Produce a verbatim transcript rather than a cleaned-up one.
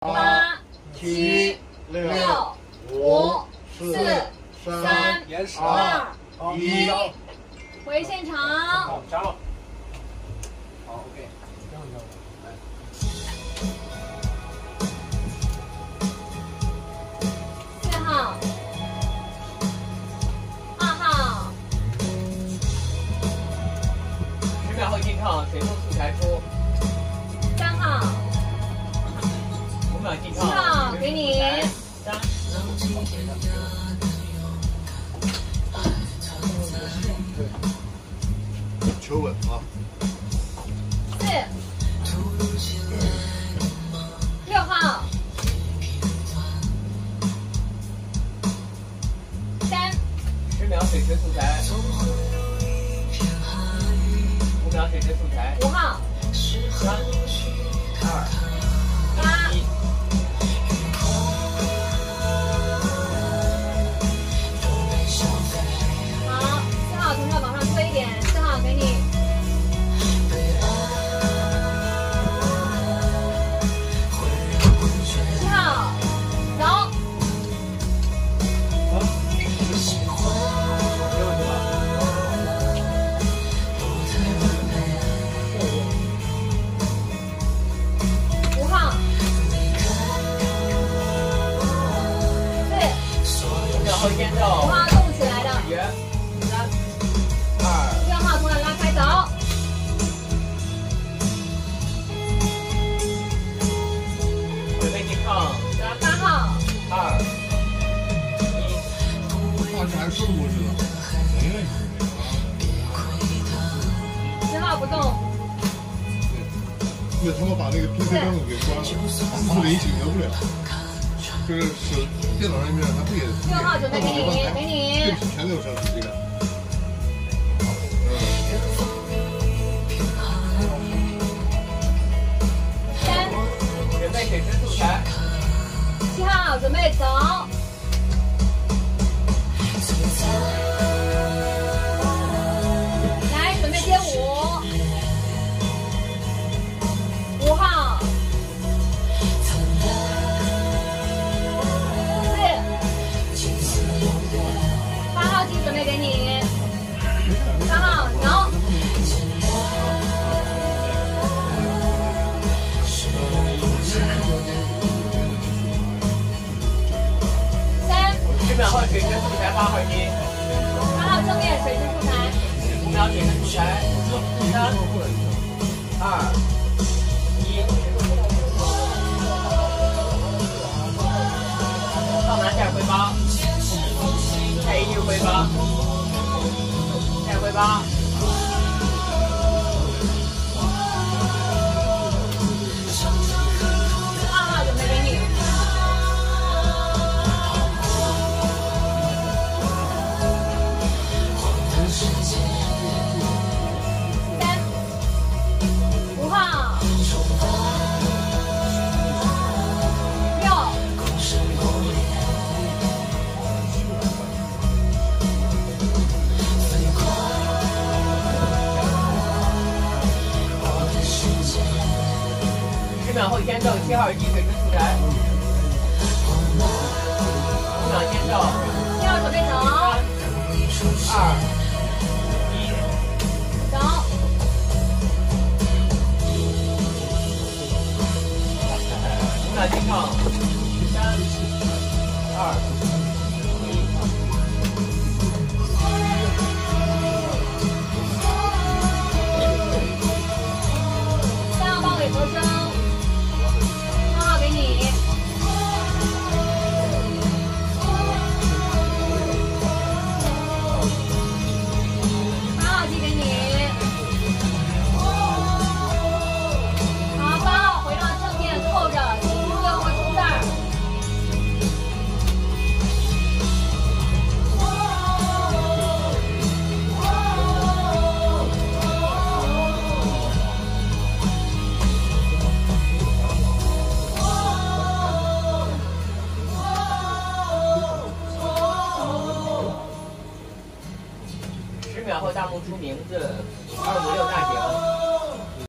八七六五四三二一，回现场。好，加了。好 ，OK。这样这样。来。四号，二号。十秒后进场，水中素材出。三号。 七号给你，三，求稳啊！四，六号，三，十秒水池素材，五秒水池素材，五号，三，二。 五号动起来的，三二，六号从那拉开，走。准备进场，八号，二，一，往前顺过去了。十号不动。对，他们把那个 P C 端口给关了，四零解决不了。 就是手电脑那边，他不也？六号准备给你，给你。这全都有上手机的。三，准备水池素材。七号准备走。来，准备接五。五号。 准备给你，八号走，三，十秒后水池素材八号机，八号正面水池素材，五秒水池素材，三二一，到南再回八。 再一回八，再回八，二号准备给你，三，五号，六。 然后先到七号机水池素材，五秒先到，七号准备走，二一走，五秒先到，三二。 十秒后，大幕出名字。